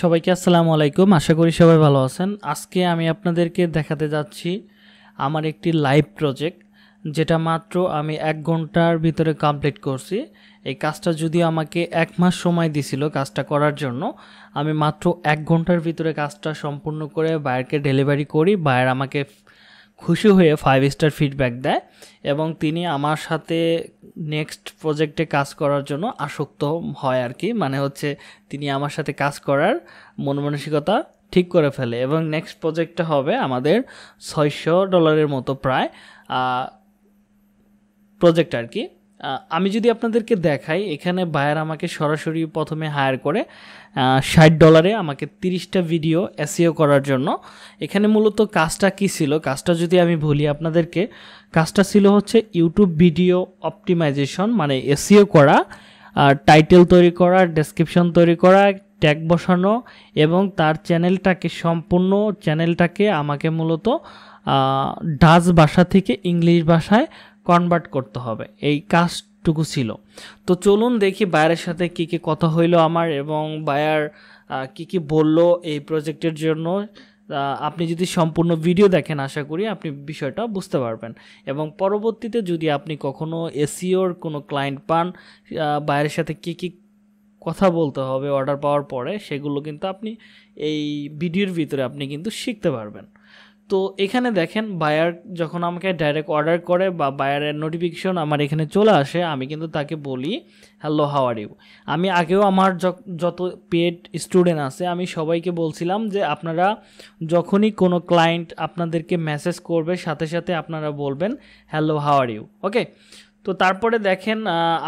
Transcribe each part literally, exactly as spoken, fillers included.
সবাইকে আসসালামু আলাইকুম, আশা করি সবাই ভালো আছেন। আজকে আমি আপনাদেরকে দেখাতে যাচ্ছি আমার একটি লাইভ প্রজেক্ট, যেটা মাত্র আমি এক ঘন্টার ভিতরে কমপ্লিট করছি। এই কাজটা যদি আমাকে এক মাস সময় দিছিল কাজটা করার জন্য, আমি মাত্র এক ঘন্টার ভিতরে কাজটা সম্পূর্ণ করে বায়ারকে ডেলিভারি করি। বায়ার আমাকে খুশি হয়ে ফাইভ স্টার ফিডব্যাক দেয় এবং তিনি আমার সাথে নেক্সট প্রজেক্টে কাজ করার জন্য আসক্ত হয় আর কি। মানে হচ্ছে তিনি আমার সাথে কাজ করার মন মানসিকতা ঠিক করে ফেলে এবং নেক্সট প্রজেক্টটা হবে আমাদের ছয়শো ডলারের মতো প্রায় প্রজেক্ট আর কি। আমি যদি আপনাদেরকে দেখাই, এখানে বায়ার আমাকে সরাসরি প্রথমে হায়ার করে ষাট ডলারে আমাকে তিরিশটা ভিডিও এসইও করার জন্য। এখানে মূলত কাজটা কি ছিল, কাজটা যদি আমি বলি আপনাদেরকে, কাজটা ছিল হচ্ছে ইউটিউব ভিডিও অপটিমাইজেশন, মানে এসইও করা, টাইটেল তৈরি করা, ডেসক্রিপশন তৈরি করা, ট্যাগ বসানো এবং তার চ্যানেলটাকে সম্পূর্ণ চ্যানেলটাকে আমাকে মূলত ডাচ ভাষা থেকে ইংলিশ ভাষায় কনভার্ট করতে হবে। এই কাজটুকু ছিল। তো চলুন দেখি বায়ারের সাথে কি কি কথা হইল আমার এবং বায়ার কি কি বলল এই প্রজেক্টের জন্য। আপনি যদি সম্পূর্ণ ভিডিও দেখেন আশা করি আপনি বিষয়টা বুঝতে পারবেন এবং পরবর্তীতে যদি আপনি কখনো এসইওর কোনো ক্লায়েন্ট পান, বায়ারের সাথে কি কি কথা বলতে হবে অর্ডার পাওয়ার পরে, সেগুলো কিন্তু আপনি এই ভিডিওর ভিতরে আপনি কিন্তু শিখতে পারবেন। তো এখানে দেখেন বায়ার যখন আমাকে ডাইরেক্ট অর্ডার করে বা বায়ারের নোটিফিকেশন আমার এখানে চলে আসে, আমি কিন্তু তাকে বলি হ্যালো হাউ আর ইউ। আমি আগেও আমার যত পেড স্টুডেন্ট আছে আমি সবাইকে বলছিলাম যে আপনারা যখনই কোনো ক্লায়েন্ট আপনাদেরকে মেসেজ করবে সাথে সাথে আপনারা বলবেন hello how are you, okay. তো তারপরে দেখেন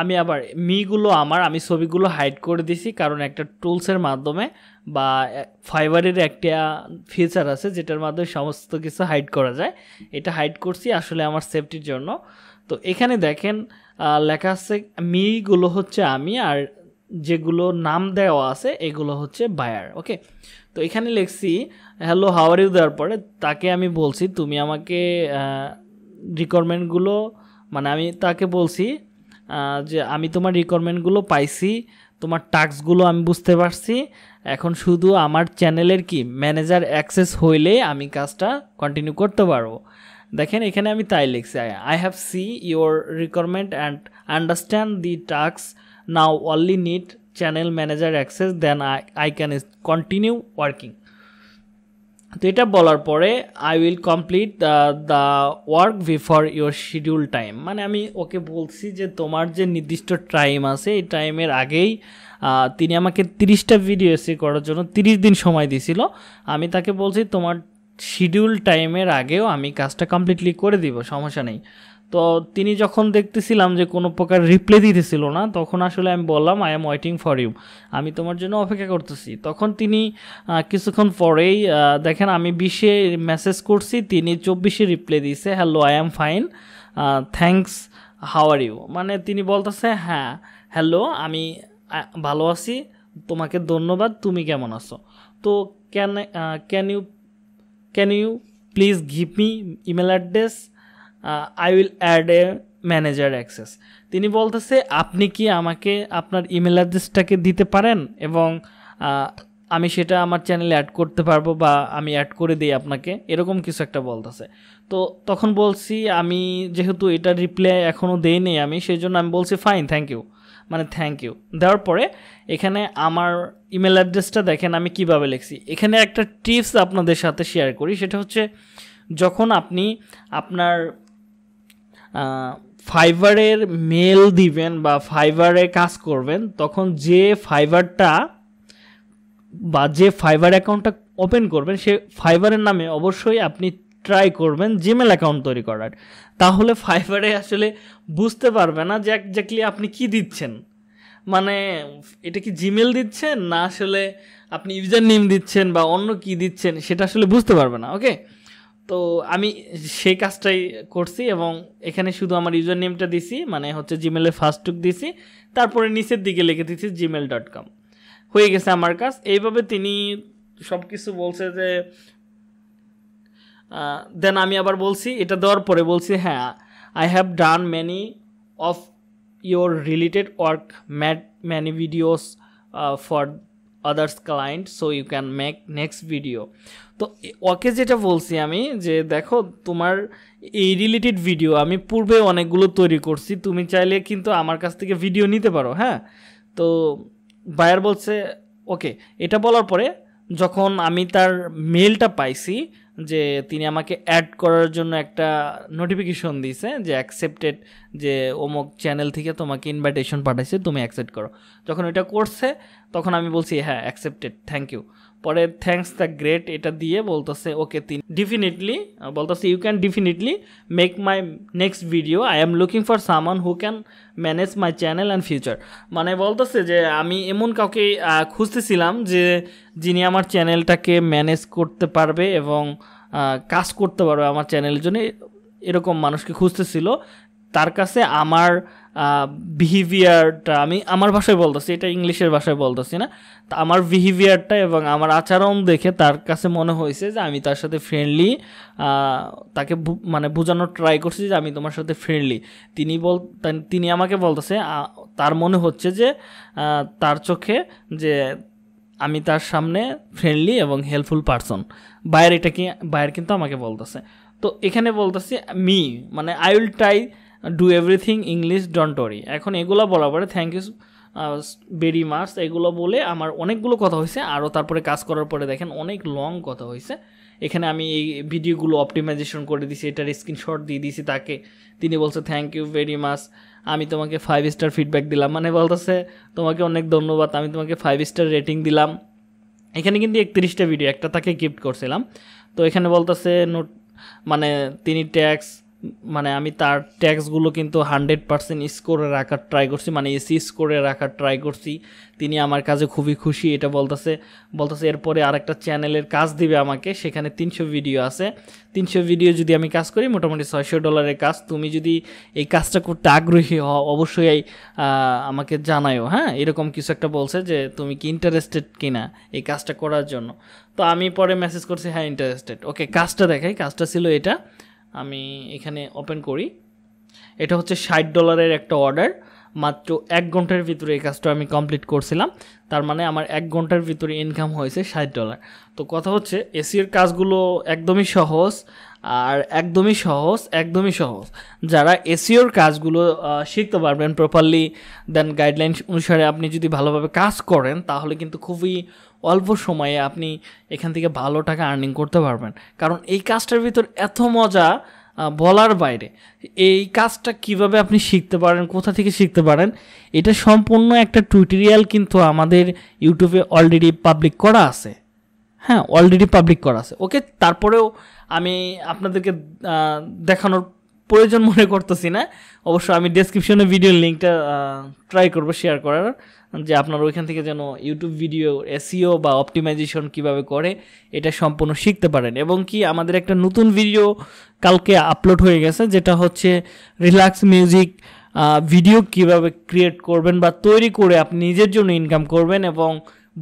আমি আবার মিগুলো আমার আমি ছবিগুলো হাইড করে দিছি, কারণ একটা টুলসের মাধ্যমে বা ফাইবারের একটা ফিচার আছে যেটার মাধ্যমে সমস্ত কিছু হাইড করা যায়, এটা হাইড করছি আসলে আমার সেফটির জন্য। তো এখানে দেখেন লেখা আছে মিগুলো হচ্ছে আমি, আর যেগুলো নাম দেওয়া আছে এগুলো হচ্ছে বায়ার, ওকে। তো এখানে লিখছি হ্যালো হাউ আর ইউ দেওয়ার পরে তাকে আমি বলছি তুমি আমাকে রিকোয়ারমেন্টগুলো, মানে আমি তাকে বলছি যে আমি তোমার রিকোয়ারমেন্টগুলো পাইছি, তোমার টাস্কগুলো আমি বুঝতে পারছি, এখন শুধু আমার চ্যানেলের কি ম্যানেজার অ্যাক্সেস হইলে আমি কাজটা কন্টিনিউ করতে পারবো। দেখেন এখানে আমি তাই লিখছি, I have see your requirement and understand the task, now only need channel manager access, then I I can continue working. তো এটা বলার পরে I will complete the work before your schedule time, মানে আমি ওকে বলছি যে তোমার যে নির্দিষ্ট টাইম আছে এই টাইমের আগেই। তিনি আমাকে তিরিশটা ভিডিও এসে করার জন্য তিরিশ দিন সময় দিয়েছিল, আমি তাকে বলছি তোমার শিডিউল টাইমের আগেও আমি কাজটা কমপ্লিটলি করে দিব, সমস্যা নেই। তো তিনি যখন দেখতেছিলাম যে কোনো প্রকার রিপ্লাই দিতেছিল না, তখন আসলে আমি বললাম I am waiting for you, আমি তোমার জন্য অপেক্ষা করতেছি। তখন তিনি কিছুক্ষণ পরেই দেখেন আমি বিশে মেসেজ করছি, তিনি চব্বিশে রিপ্লাই দিয়েছে hello I am fine thanks how are you, মানে তিনি বলতেছে হ্যাঁ হ্যালো আমি ভালো আছি, তোমাকে ধন্যবাদ, তুমি কেমন আছো, তো can can you can you please give me email address, I will add a manager access. তিনি বলতেছে আপনি কি আমাকে আপনার ইমেল অ্যাড্রেসটাকে দিতে পারেন এবং আমি সেটা আমার চ্যানেলে অ্যাড করতে পারবো বা আমি অ্যাড করে দিই আপনাকে, এরকম কিছু একটা বলতেছে। তো তখন বলছি আমি যেহেতু এটা রিপ্লাই এখনও দেই নি আমি, সেই জন্য আমি বলছি ফাইন থ্যাংক ইউ, মানে থ্যাংক ইউ দেওয়ার পরে এখানে আমার ইমেল অ্যাড্রেসটা দেখেন আমি কিভাবে লিখছি। এখানে একটা টিপস আপনাদের সাথে শেয়ার করি, সেটা হচ্ছে যখন আপনি আপনার ফাইবারের মেল দিবেন বা ফাইবারে কাজ করবেন, তখন যে ফাইবারটা বা যে ফাইবার অ্যাকাউন্টটা ওপেন করবেন সে ফাইবারের নামে অবশ্যই আপনি ট্রাই করবেন জিমেল অ্যাকাউন্ট তৈরি করার, তাহলে ফাইবারে আসলে বুঝতে পারবে না যে একজাক্টলি আপনি কি দিচ্ছেন, মানে এটা কি জিমেল দিচ্ছেন না আসলে আপনি ইউজার নেম দিচ্ছেন বা অন্য কি দিচ্ছেন সেটা আসলে বুঝতে পারবে না, ওকে। তো আমি সেই কাজটাই করছি এবং এখানে শুধু আমার ইউজার নেমটা দিছি, মানে হচ্ছে জিমেলের ফার্স্টটুক দিছি, তারপরে নিচের দিকে লিখে দিছি জিমেল ডট কম, হয়ে গেছে আমার কাজ। এইভাবে তিনি সব কিছু বলছে যে, দেন আমি আবার বলছি এটা দেওয়ার পরে বলছি হ্যাঁ I have done many of your related work, made many videos for others client, so you can make next video. So okay যেটা বলছি আমি যে দেখো তোমার এই রিলেটেড ভিডিও আমি পূর্বে অনেকগুলো তৈরি করছি, তুমি চাইলে কিন্তু আমার কাছ থেকে ভিডিও নিতে পারো। হ্যাঁ, তো বায়ার বলছে ওকে। এটা বলার পরে যখন আমি তার মেইলটা পাইছি যে তিনি আমাকে অ্যাড করার জন্য একটা নোটিফিকেশন দিয়েছে যে অ্যাকসেপ্টেড, যে অমুক চ্যানেল থেকে তোমাকে ইনভাইটেশন পাঠাইছে, তুমি অ্যাকসেপ্ট করো। যখন এটা করছে তখন আমি বলছি হ্যাঁ অ্যাকসেপ্টেড, থ্যাংক ইউ। পরে থ্যাংকস দ্য গ্রেট এটা দিয়ে বলতেছে ওকে তিনি ডেফিনেটলি বলতেছে you can definitely make my next video, I am looking for someone who can manage my channel and future. মানে বলতেছে যে আমি এমন কাউকে খুঁজতেছিলাম যে যিনি আমার চ্যানেলটাকে ম্যানেজ করতে পারবে এবং কাজ করতে পারবে আমার চ্যানেলের জন্য, এরকম মানুষকে খুঁজতেছিল। তার কাছে আমার বিহেভিয়ারটা, আমি আমার ভাষায় বলতেছি, এটা ইংলিশের ভাষায় বলতেছি না, তা আমার বিহেভিয়ারটা এবং আমার আচরণ দেখে তার কাছে মনে হয়েছে যে আমি তার সাথে ফ্রেন্ডলি, তাকে মানে বোঝানোর ট্রাই করছি যে আমি তোমার সাথে ফ্রেন্ডলি। তিনি বল তিনি আমাকে বলতেছে তার মনে হচ্ছে যে তার চোখে যে আমি তার সামনে ফ্রেন্ডলি এবং হেল্পফুল পারসন। বাইরে এটা কি বাইরে কিন্তু আমাকে বলতেছে। তো এখানে বলতেছি মি মানে I will try do everything English don't worry. এখন এগুলো বলার পরে থ্যাংক ইউ ভেরি মাচ এগুলো বলে আমার অনেকগুলো কথা হয়েছে। আরও তারপরে কাজ করার পরে দেখেন অনেক লং কথা হয়েছে। এখানে আমি এই ভিডিওগুলো অপটিমাইজেশন করে দিয়েছি, এটার স্ক্রিনশট দিয়ে দিয়েছি তাকে। তিনি বলছে থ্যাংক ইউ ভেরি মাচ, আমি তোমাকে ফাইভ স্টার ফিডব্যাক দিলাম। মানে বলতেছে তোমাকে অনেক ধন্যবাদ, আমি তোমাকে ফাইভ স্টার রেটিং দিলাম। এখানে কিন্তু একত্রিশটা ভিডিও, একটা তাকে গিফট করছিলাম। তো এখানে বলতেছে নোট মানে তিনি ট্যাক্স মানে আমি তার ট্যাক্সগুলো কিন্তু হান্ড্রেড পার্সেন্ট স্কোরে রাখার ট্রাই করছি, মানে এসি স্কোরে রাখার ট্রাই করছি। তিনি আমার কাজে খুবই খুশি এটা বলতেছে। বলতেছে এরপরে আরেকটা চ্যানেলের কাজ দিবে আমাকে, সেখানে তিনশো ভিডিও আছে, তিনশো ভিডিও যদি আমি কাজ করি মোটামুটি ছয়শো ডলারের কাজ। তুমি যদি এই কাজটা করতে আগ্রহী হও অবশ্যই আমাকে জানাইও। হ্যাঁ, এরকম কিছু একটা বলছে যে তুমি কি ইন্টারেস্টেড কিনা এই কাজটা করার জন্য। তো আমি পরে মেসেজ করছি হ্যাঁ ইন্টারেস্টেড। ওকে, কাজটা দেখাই। কাজটা ছিল এটা, আমি এখানে ওপেন করি। এটা হচ্ছে ষাট ডলারের একটা অর্ডার, মাত্র এক ঘন্টার ভিতরে এই কাজটা আমি কমপ্লিট করছিলাম। তার মানে আমার এক ঘন্টার ভিতরে ইনকাম হয়েছে ষাট ডলার। তো কথা হচ্ছে এসির কাজগুলো একদমই সহজ আর একদমই সহজ একদমই সহজ। যারা এসিওর কাজগুলো শিখতে পারবেন প্রপারলি, দেন গাইডলাইন অনুসারে আপনি যদি ভালোভাবে কাজ করেন তাহলে কিন্তু খুবই অল্প সময়ে আপনি এখান থেকে ভালো টাকা আর্নিং করতে পারবেন। কারণ এই কাজটার ভিতর এত মজা বলার বাইরে। এই কাজটা কিভাবে আপনি শিখতে পারেন, কোথা থেকে শিখতে পারেন, এটা সম্পূর্ণ একটা টিউটোরিয়াল কিন্তু আমাদের ইউটিউবে অলরেডি পাবলিক করা আছে। হ্যাঁ, অলরেডি পাবলিক করা আছে। ওকে, তারপরেও আমি আপনাদেরকে দেখানোর প্রয়োজন মনে করতেছি না। অবশ্য আমি ডেসক্রিপশনে ভিডিওর লিঙ্কটা ট্রাই করব শেয়ার করার, যে আপনারা ওইখান থেকে যেন ইউটিউব ভিডিও এসিও বা অপটিমাইজেশন কিভাবে করে এটা সম্পূর্ণ শিখতে পারেন। এবং কি আমাদের একটা নতুন ভিডিও কালকে আপলোড হয়ে গেছে, যেটা হচ্ছে রিল্যাক্স মিউজিক ভিডিও কিভাবে ক্রিয়েট করবেন বা তৈরি করে আপনি নিজের জন্য ইনকাম করবেন এবং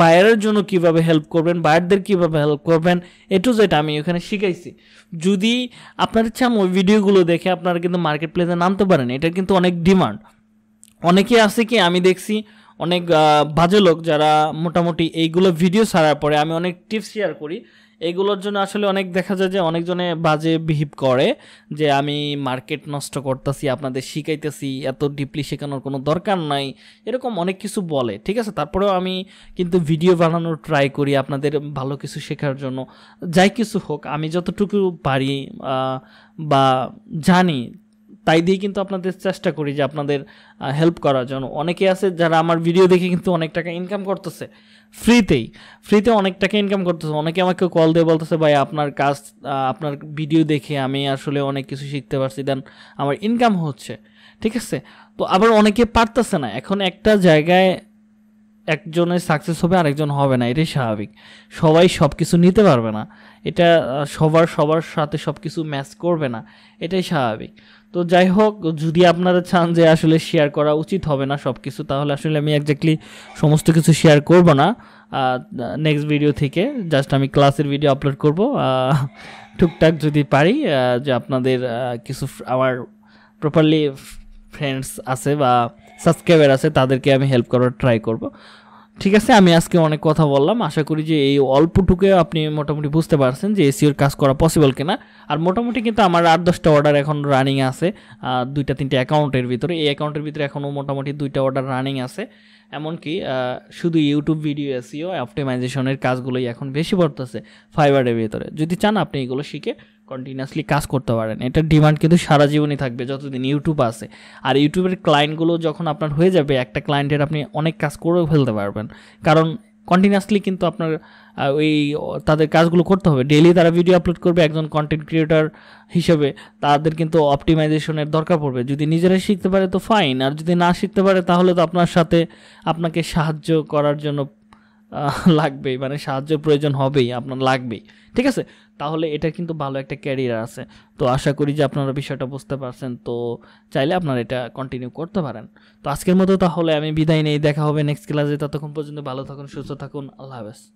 বায়ারের জন্য কিভাবে হেল্প করবেন, বায়ারদের কিভাবে হেল্প করবেন, এটু যেটা আমি ওখানে শিখাইছি। যদি আপনার ইচ্ছা ওই ভিডিওগুলো দেখে আপনারা কিন্তু মার্কেট প্লেসে নামতে পারেন, এটার কিন্তু অনেক ডিমান্ড। অনেকে আছে কি আমি দেখছি অনেক বাজে লোক যারা মোটামুটি এইগুলো ভিডিও ছাড়ার পরে, আমি অনেক টিপস শেয়ার করি, এগুলোর জন্য আসলে অনেক দেখা যায় যে অনেকজনে বাজে বিহেভ করে যে আমি মার্কেট নষ্ট করতেছি, আপনাদের শিখাইতেছি, এত ডিপলি শেখানোর কোনো দরকার নাই, এরকম অনেক কিছু বলে। ঠিক আছে, তারপরেও আমি কিন্তু ভিডিও বানানোর ট্রাই করি আপনাদের ভালো কিছু শেখার জন্য। যাই কিছু হোক, আমি যতটুকু পারি বা জানি তাই দিয়ে কিন্তু আপনাদের চেষ্টা করি যে আপনাদের হেল্প করার জন্য। অনেকে আছে যারা আমার ভিডিও দেখে কিন্তু অনেক টাকা ইনকাম করতেছে, ফ্রিতেই ফ্রিতে অনেক টাকা ইনকাম করতেছে। অনেকে আমাকে কল দিয়ে বলতেছে ভাই আপনার কাজ, আপনার ভিডিও দেখে আমি আসলে অনেক কিছু শিখতে পারছি, দেন আমার ইনকাম হচ্ছে। ঠিক আছে, তো আবার অনেকে পারতেছে না। এখন একটা জায়গায় একজনের সাকসেস হবে আরেকজন হবে না, এটাই স্বাভাবিক। সবাই সব কিছু নিতে পারবে না, এটা সবার সবার সাথে সব কিছু ম্যাচ করবে না, এটাই স্বাভাবিক। তো যাই হোক, যদি আপনারা চান যে আসলে শেয়ার করা উচিত হবে না সব কিছু, তাহলে আসলে আমি একজাক্টলি সমস্ত কিছু শেয়ার করব না নেক্সট ভিডিও থেকে। জাস্ট আমি ক্লাসের ভিডিও আপলোড করব টুকটাক যদি পারি, যে আপনাদের কিছু আমার প্রপারলি ফ্রেন্ডস আছে বা সাবস্ক্রাইবার আছে তাদেরকে আমি হেল্প করার ট্রাই করব। ঠিক আছে আমি আজকে অনেক কথা বললাম আশা করি যে এই অল্পটুকে আপনি মোটামুটি বুঝতে পারছেন যে এসইও এর কাজ করা পসিবল কিনা আর মোটামুটি কিন্তু আমার eight ten টা অর্ডার এখন রানিং আছে দুইটা তিনটা অ্যাকাউন্টের ভিতরে এই অ্যাকাউন্টের ভিতরে এখনো মোটামুটি দুইটা অর্ডার রানিং আছে এমনকি শুধু ইউটিউব ভিডিও এসইও অপটিমাইজেশনের কাজগুলোই এখন বেশি পড়তেছে ফাইবারের ভিতরে যদি চান আপনি এগুলো শিখে কন্টিনিউয়াসলি কাজ করতে পারেন এটা ডিমান্ড কিন্তু সারা জীবনই থাকবে যতদিন ইউটিউব আছে আর ইউটিউবের ক্লায়েন্ট গুলো যখন আপনার হয়ে যাবে একটা ক্লায়েন্টের আপনি অনেক কাজ করে ফেলতে পারবেন কারণ কন্টিনিউয়াসলি কিন্তু আপনার ওই তাদের কাজগুলো করতে হবে ডেইলি তারা ভিডিও আপলোড করবে একজন কন্টেন্ট ক্রিয়েটর হিসেবে তাদের কিন্তু অপটিমাইজেশনের দরকার পড়বে যদি নিজেরা শিখতে পারে তো ফাইন আর যদি না শিখতে পারে তাহলে তো আপনার সাথে আপনাকে সাহায্য করার জন্য লাগবে মানে সাহায্য প্রয়োজন হবেই আপনার লাগবে ঠিক আছে তাহলে এটা কিন্তু ভালো একটা ক্যারিয়ার আছে তো আশা করি যে আপনারা বিষয়টা বুঝতে পারছেন তো চাইলে আপনারা এটা কন্টিনিউ করতে পারেন তো আজকের মতো তাহলে আমি বিদায় নেই দেখা হবে নেক্সট ক্লাসে ততক্ষণ পর্যন্ত ভালো থাকুন সুস্থ থাকুন আল্লাহ হাফেজ